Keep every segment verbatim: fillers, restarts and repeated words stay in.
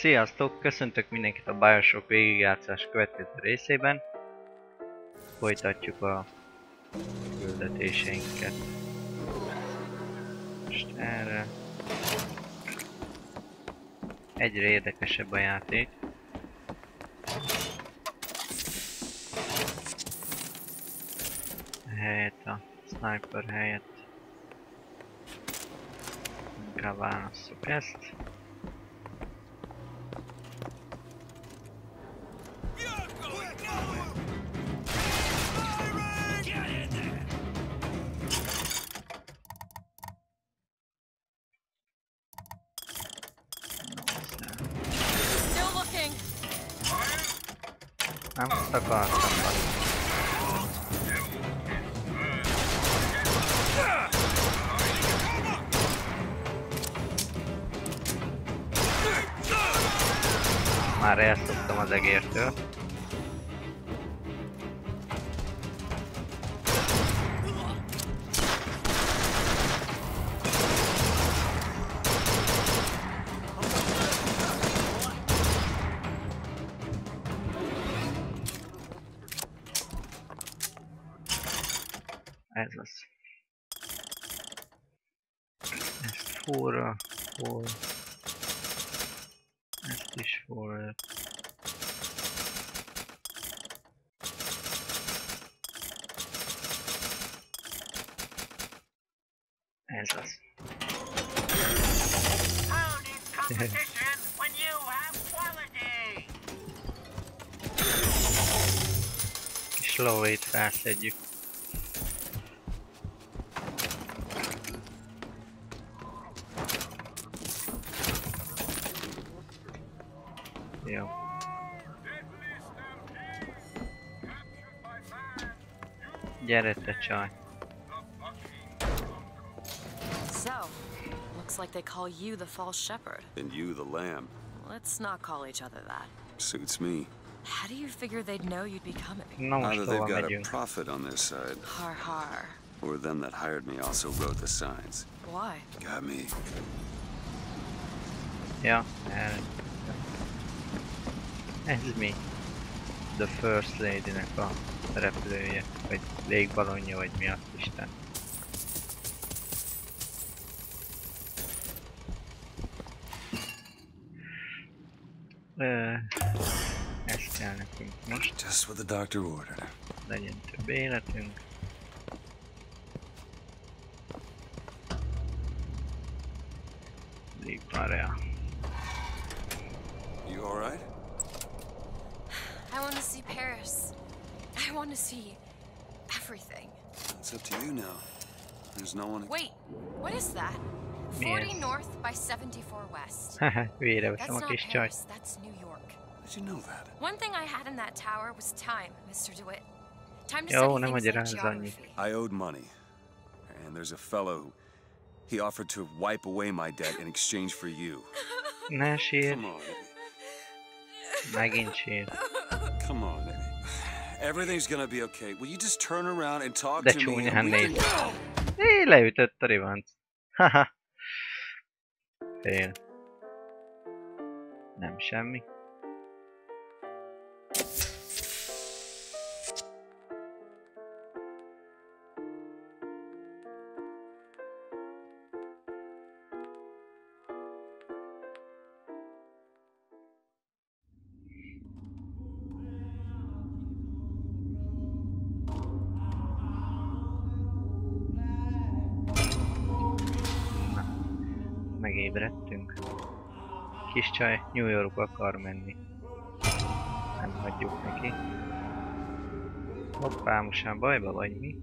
Sziasztok! Köszöntök mindenkit a BioShock végigjátszás következő részében. Folytatjuk a küldetéseinket. Most erre... Egyre érdekesebb a játék. Helyett a sniper helyett. Inkább válasszuk ezt. Nem azt akartam. Már elszoktam az egértől. Ez az. Ezt forra, forra. Ezt is forra. Ez az. Kis lovait felszedjük. Gyere te csaj. So, looks like they call you the false shepherd. And you the lamb. Let's not call each other that. Suits me. How do you figure they'd know you'd be coming? Either they've got a prophet on their side. Har har. Or them that hired me also wrote the signs. Why? Got me. Yeah, and me. The first lady-nek a repülője, vagy légballonja, vagy mi azt isten. Ezt kell nekünk most. Just what the doctor ordered. Legyen több életünk. Lépárja. You alright? I want to see Paris. I want to see everything. It's up to you now. There's no one. Wait, what is that? forty yes. North by seventy-four West. Wait, I was that's not Paris. That's New York. Did you know that? One thing I had in that tower was time, Mister DeWitt. Time to study things like geography. I owed money, and there's a fellow who he offered to wipe away my debt in exchange for you. Nah, shit. Come on. Megint sír. Come on, baby. Everything's gonna be okay. Will you just turn around and talk to me? De csúnyán néz. Éj, leütött a ribanc. Haha. Fél. Nem semmi. Megébredtünk. Kis csaj New Yorkba akar menni. Nem hagyjuk neki. Hoppá, mostan bajba vagy mi?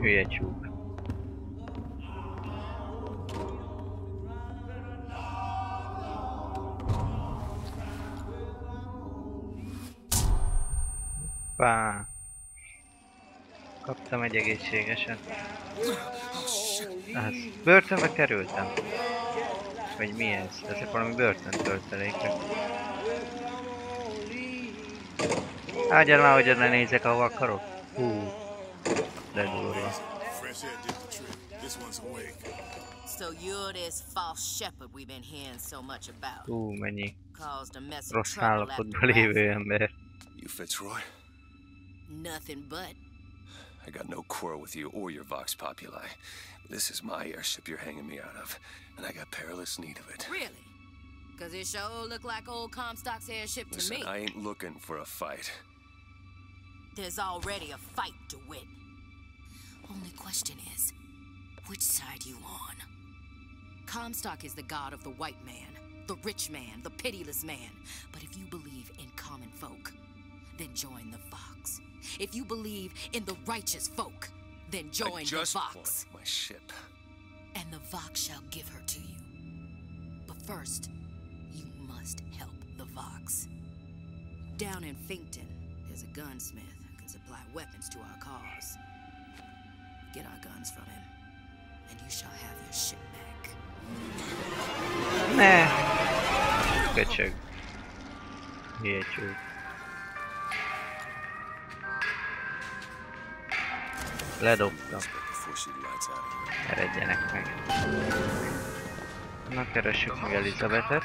Hülye csúk. Pá. Kaptam egy egészségeset. Az börtönbe kerültem. Vagy mi ez? Ezek valami börtöntöltelékek. Ágyal már, hogy oda nézek, ahol akarok. Hú, that glory. Fresh air did the trick. This one's awake. So you're this false shepherd we've been hearing so much about. Too many. Caused a mess of trouble after last. You Fitzroy? Nothing but. I got no quarrel with you or your Vox Populi. This is my airship you're hanging me out of, and I got perilous need of it. Really? Because it sure looked like old Comstock's airship to me. Listen, I ain't looking for a fight. There's already a fight, DeWitt. Only question is, which side you on? Comstock is the god of the white man, the rich man, the pitiless man. But if you believe in common folk, then join the Vox. If you believe in the righteous folk, then join the Vox. I just want my ship. And the Vox shall give her to you. But first, you must help the Vox. Down in Finkton, there's a gunsmith who can supply weapons to our cause. Get our guns from him, and you shall have your ship back. Nah. Good joke. Yeah, true. Let up, go. Eredjenek meg. Na, keressük meg Elizabethet.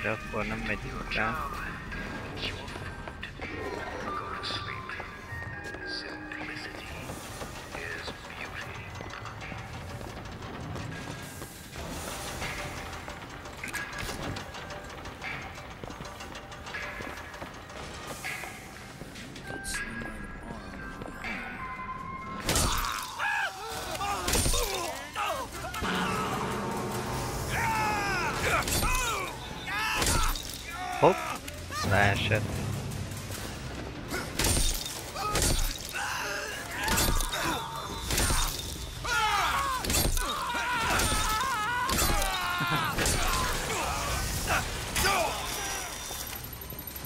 Erre akkor nem megyünk rá. Hop, smash it.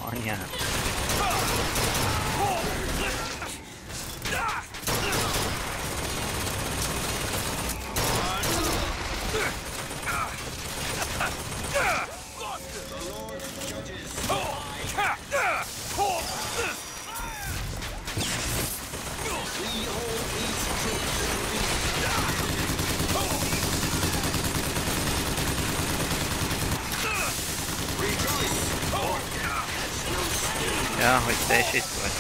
Oh yeah. Ja, hogy teljes itt vagy.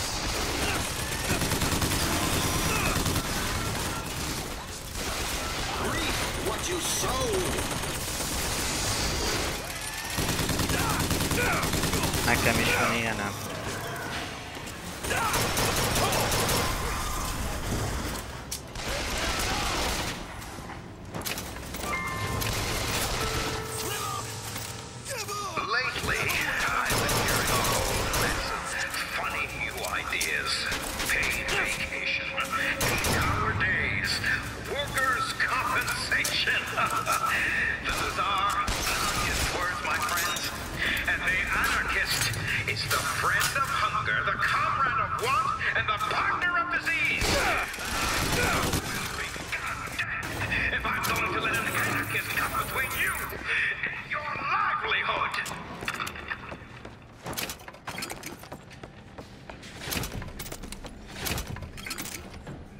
Nekem is van ilyenem.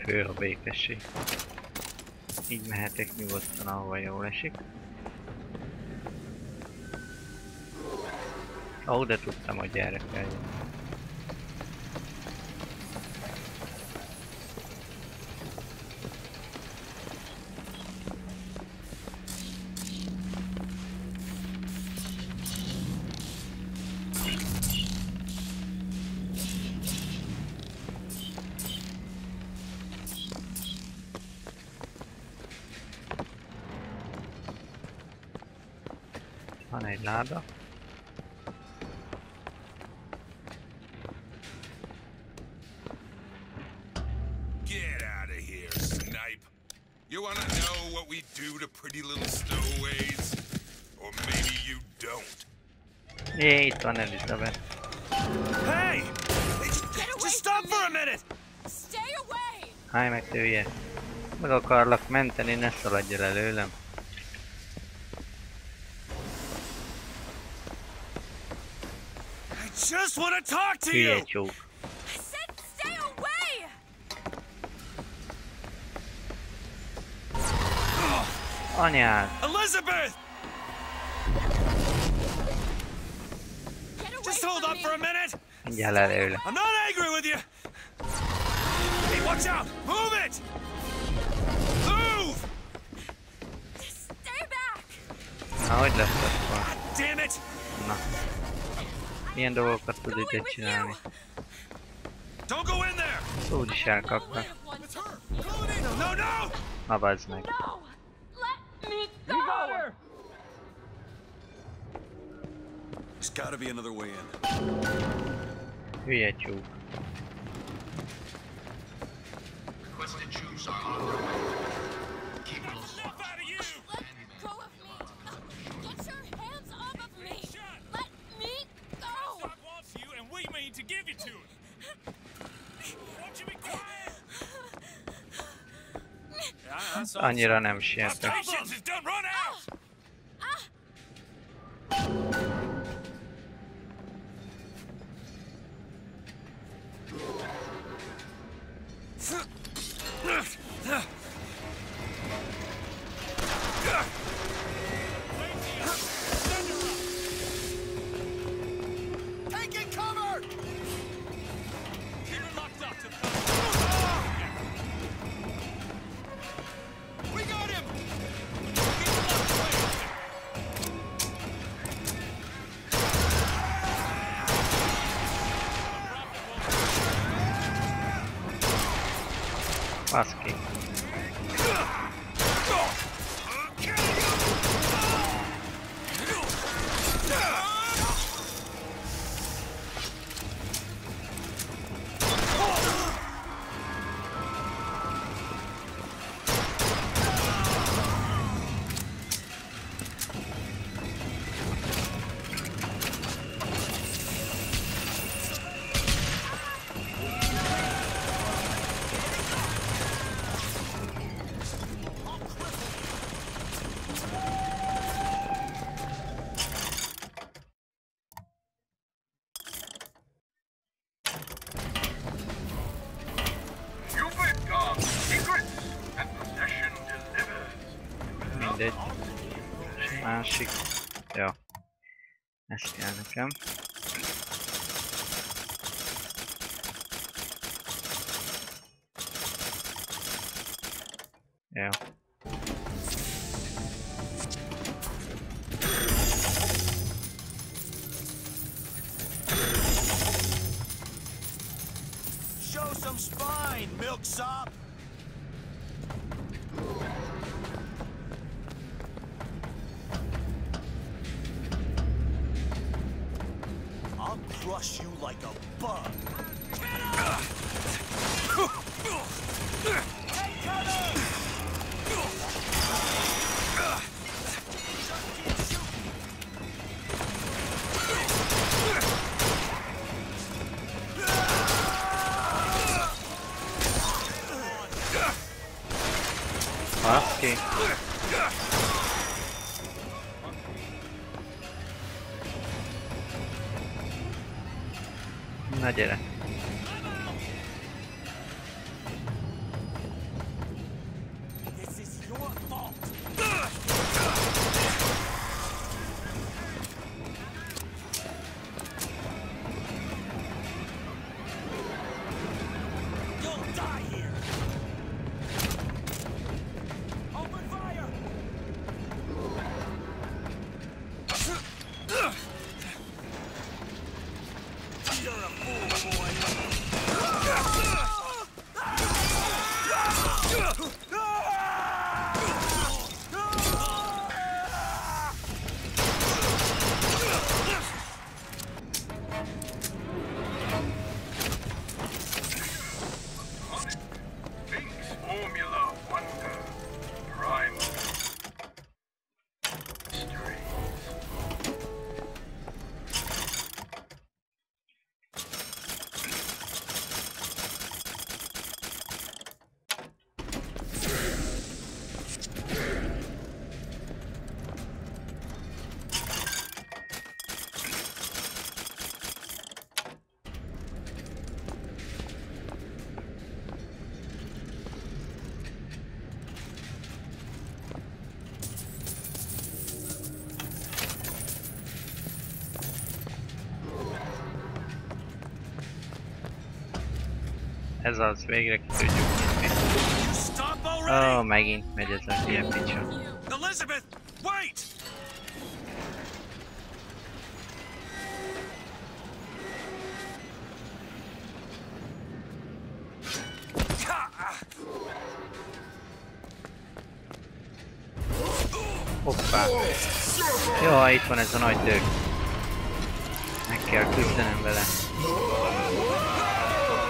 Fő a békesség. Így mehetek nyugodtan, ahova jól esik. Ó, de tudtam, hogy erre kell jönni. Van egy láda. Get out of here, snipe. You wanna know what we do to pretty little stowaways? Or maybe you don't. Hey, it's on Elizabeth. Hey! Get away minute! Stay away! Háj meg tője! Meg akarlak menteni, ne szaladj el előlem! I just want to talk to you! Hülye csók! I said stay away! Anyád! Elizabeth! Just hold up for a minute! Mindjárt előle! I'm not angry with you! Hey, watch out! Move it! Move! Stay back! Na, hogy lesz akkor? Damn it! Na. Milyen dolgokat tud itt csinálni? Don't go in there! Úgyis elkapnak. No, no! Na, bazd meg! No! Let me go! You got her! There's gotta be another way in. Hülye tyúk. Annyira nem siettek. Asking. Másik. Jó. Ezt kell nekem. Jó. Show some spine, milksop! Crush you like a bug. Okay. Na gyere! You're a fool, boy. ez az, végre ki tudjuk nyitni. Ó, megint megy ez a ilyen picsa. Elizabeth, wait! Hoppá! Jaj, itt van ez a nagy tök. Meg kell küzdenem vele.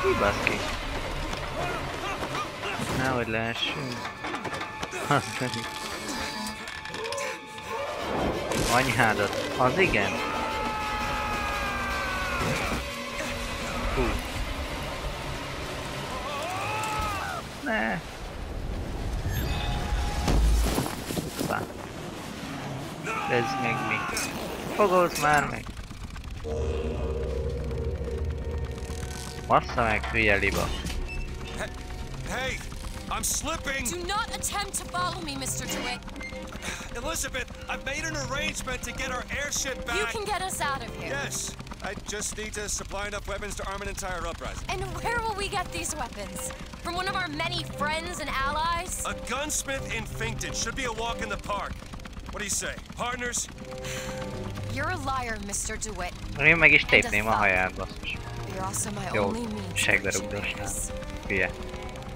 Hú, baszki! Nehogy leessünk. Anyhádat! Az igen! Hú! Ne! Hoppá! Ez még mi? Fogolsz már meg! Bassza meg, hülye liba! Hey! I'm slipping! Do not attempt to follow me, Mister DeWitt! Elizabeth, I've made an arrangement to get our airship back! You can get us out of here! Yes! I just need to supply enough weapons to arm an entire uprising. And where will we get these weapons? From one of our many friends and allies? A gunsmith in Finkton should be a walk in the park. What do you say? Partners? You're a liar, Mister DeWitt. Én meg is tépném a haját, basszus. Jó, seglerugdosnál. Hülye.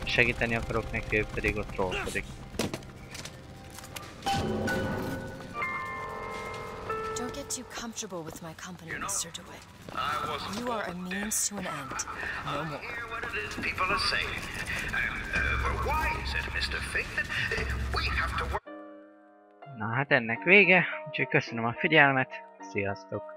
Segíteni akarok neki, ő pedig ott trollkodik. Don't get too comfortable with my company, Mister DeWitt. You are a means to an end. No more. Hear what it is people are saying. Why is it, Mister Finkton? We have to work. Na hát ennek vége, úgyhogy köszönöm a figyelmet, sziasztok!